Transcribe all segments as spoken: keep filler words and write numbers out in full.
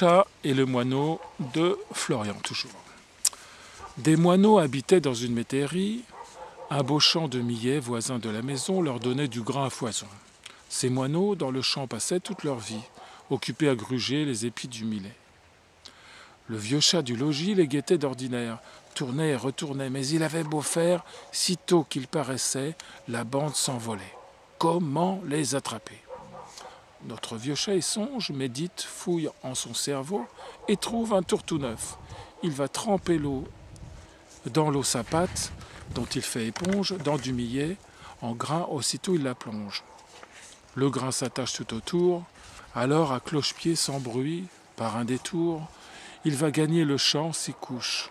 chat et le moineau de Florian, toujours. Des moineaux habitaient dans une métairie. Un beau champ de millet voisin de la maison leur donnait du grain à foison. Ces moineaux, dans le champ, passaient toute leur vie, occupés à gruger les épis du millet. Le vieux chat du logis les guettait d'ordinaire, tournait et retournait, mais il avait beau faire, sitôt qu'ils paraissaient, la bande s'envolait. Comment les attraper ? Notre vieux chat y songe, médite, fouille en son cerveau et trouve un tour tout neuf. Il va tremper l'eau dans l'eau sa patte, dont il fait éponge, dans du millet, en grain, aussitôt il la plonge. Le grain s'attache tout autour, alors à cloche-pied, sans bruit, par un détour, il va gagner le champ, s'y couche,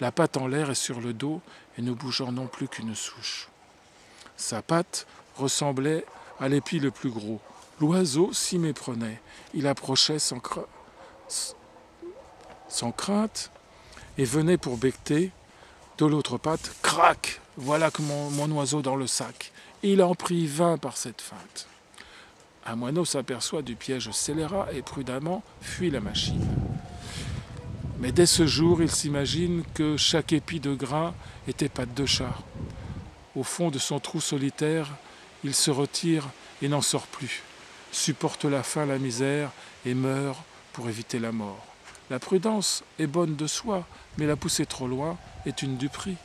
la patte en l'air et sur le dos, et ne bougeant non plus qu'une souche. Sa patte ressemblait à l'épi le plus gros. L'oiseau s'y méprenait, il approchait sans, cra... sans crainte et venait pour becqueter. De l'autre patte, crac, voilà que mon, mon oiseau dans le sac. Il en prit vingt par cette feinte. Un moineau s'aperçoit du piège scélérat et prudemment fuit la machine. Mais dès ce jour, il s'imagine que chaque épi de grain était patte de chat. Au fond de son trou solitaire, il se retire et n'en sort plus, supporte la faim, la misère et meurt pour éviter la mort. La prudence est bonne de soi, mais la pousser trop loin est une duperie.